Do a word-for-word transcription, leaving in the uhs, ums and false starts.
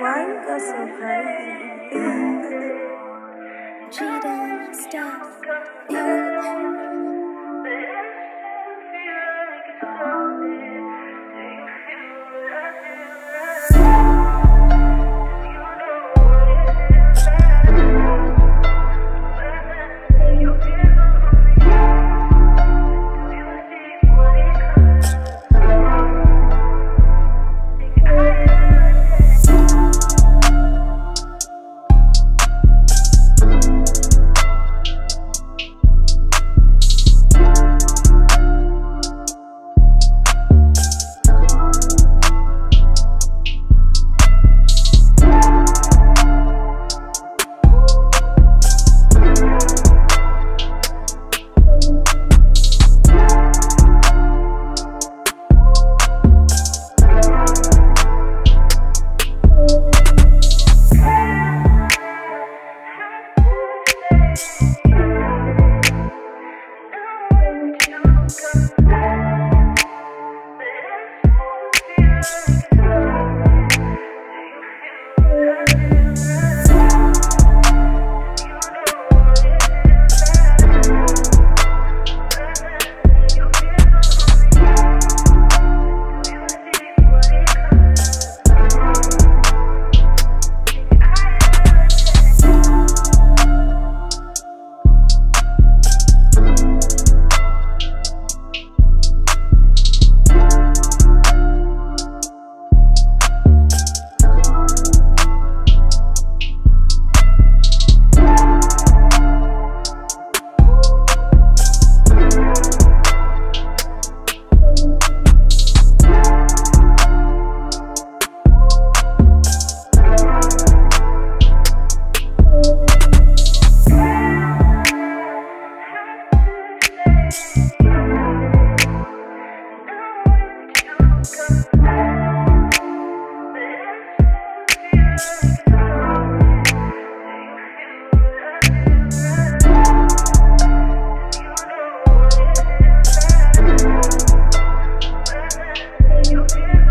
Why you go so crazy? Cheating stuff. You